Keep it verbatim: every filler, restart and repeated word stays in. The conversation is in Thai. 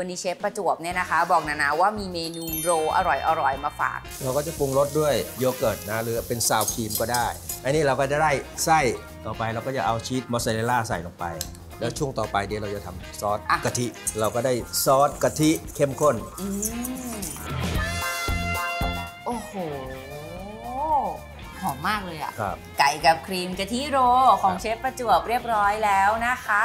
วันนี้เชฟประจวบเนี่ยนะคะบอกนะนะว่ามีเมนูโรอร่อยๆมาฝากเราก็จะปรุงรสด้วยโยเกิร์ตนะหรือเป็นซาวครีมก็ได้อันนี้เราก็จะได้ไส้ต่อไปเราก็จะเอาชีสมอสซาเรลล่าใส่ลงไปแล้วช่วงต่อไปเดี๋ยวเราจะทำซอสกะทิเราก็ได้ซอสกะทิเข้มข้นโอ้โหหอมมากเลยอ่ะไก่กับครีมกะทิโรของเชฟประจวบเรียบร้อยแล้วนะคะ